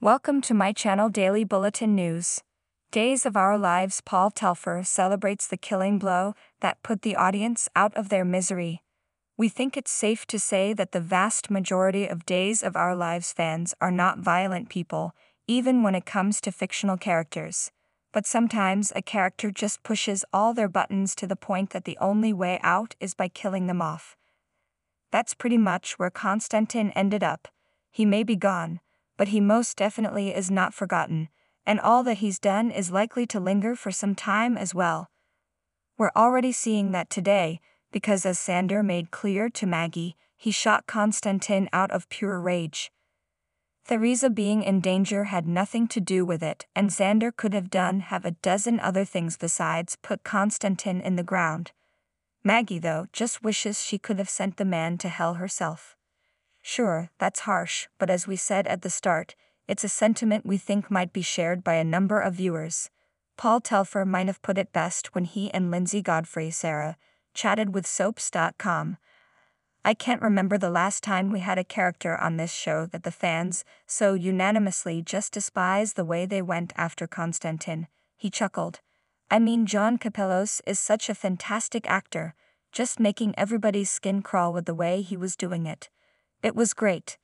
Welcome to my channel Daily Bulletin News. Days of Our Lives Paul Telfer celebrates the killing blow that put the audience out of their misery. We think it's safe to say that the vast majority of Days of Our Lives fans are not violent people, even when it comes to fictional characters. But sometimes a character just pushes all their buttons to the point that the only way out is by killing them off. That's pretty much where Konstantin ended up. He may be gone, but he most definitely is not forgotten, and all that he's done is likely to linger for some time as well. We're already seeing that today, because as Xander made clear to Maggie, he shot Konstantin out of pure rage. Theresa being in danger had nothing to do with it, and Xander could have done a dozen other things besides put Konstantin in the ground. Maggie, though, just wishes she could have sent the man to hell herself. Sure, that's harsh, but as we said at the start, it's a sentiment we think might be shared by a number of viewers. Paul Telfer might have put it best when he and Lindsay Godfrey chatted with Soaps.com. I can't remember the last time we had a character on this show that the fans so unanimously just despise the way they went after Konstantin. He chuckled. I mean, John Kapelos is such a fantastic actor, just making everybody's skin crawl with the way he was doing it. It was great.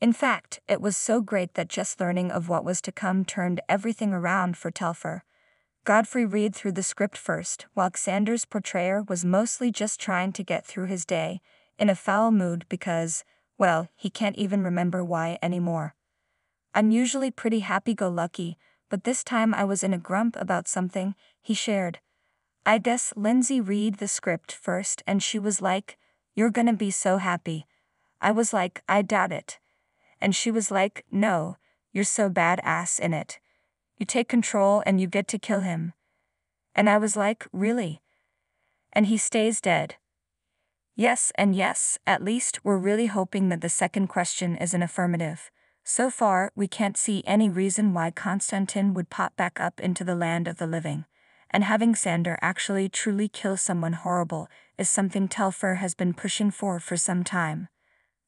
In fact, it was so great that just learning of what was to come turned everything around for Telfer. Godfrey read through the script first, while Xander's portrayer was mostly just trying to get through his day, in a foul mood because, well, he can't even remember why anymore. I'm usually pretty happy-go-lucky, but this time I was in a grump about something, he shared. I guess Lindsay read the script first and she was like, "You're gonna be so happy." I was like, "I doubt it." And she was like, "No, you're so badass in it. You take control and you get to kill him." And I was like, "Really? And he stays dead?" Yes and yes, at least we're really hoping that the second question is an affirmative. So far, we can't see any reason why Konstantin would pop back up into the land of the living. And having Xander actually truly kill someone horrible is something Telfer has been pushing for some time.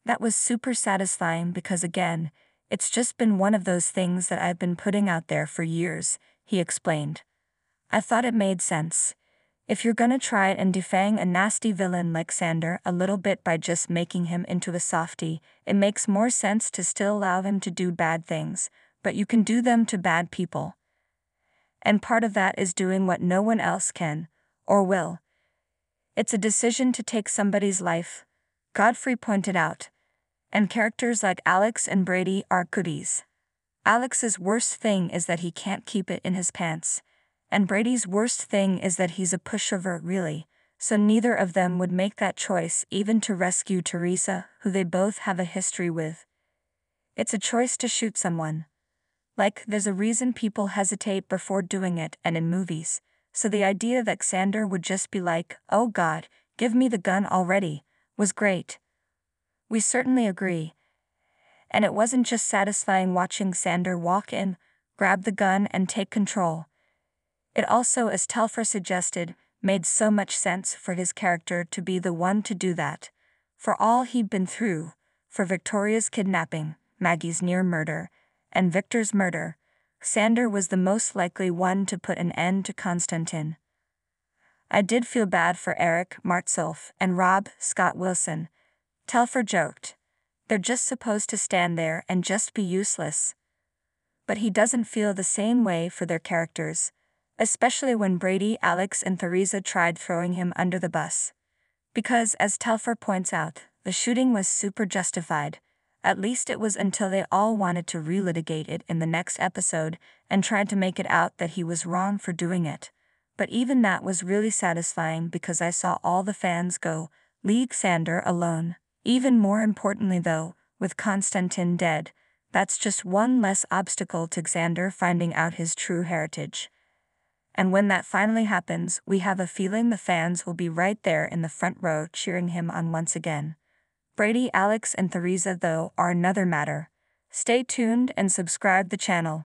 That was super satisfying because, again, it's just been one of those things that I've been putting out there for years, he explained. I thought it made sense. If you're gonna try and defang a nasty villain like Xander a little bit by just making him into a softie, it makes more sense to still allow him to do bad things, but you can do them to bad people. And part of that is doing what no one else can, or will. It's a decision to take somebody's life, Godfrey pointed out. And characters like Alex and Brady are goodies. Alex's worst thing is that he can't keep it in his pants. And Brady's worst thing is that he's a pushover, really. So neither of them would make that choice even to rescue Theresa, who they both have a history with. It's a choice to shoot someone. Like, there's a reason people hesitate before doing it and in movies. So the idea that Xander would just be like, "Oh God, give me the gun already," was great. We certainly agree. And it wasn't just satisfying watching Xander walk in, grab the gun and take control. It also, as Telfer suggested, made so much sense for his character to be the one to do that. For all he'd been through, for Victoria's kidnapping, Maggie's near murder, and Victor's murder, Xander was the most likely one to put an end to Konstantin. I did feel bad for Eric Martzolf and Rob Scott Wilson, Telfer joked. They're just supposed to stand there and just be useless. But he doesn't feel the same way for their characters, especially when Brady, Alex, and Theresa tried throwing him under the bus. Because, as Telfer points out, the shooting was super justified. At least it was until they all wanted to relitigate it in the next episode and tried to make it out that he was wrong for doing it. But even that was really satisfying because I saw all the fans go, "Leave Xander alone." Even more importantly though, with Konstantin dead, that's just one less obstacle to Xander finding out his true heritage. And when that finally happens, we have a feeling the fans will be right there in the front row cheering him on once again. Brady, Alex, and Theresa though are another matter. Stay tuned and subscribe the channel.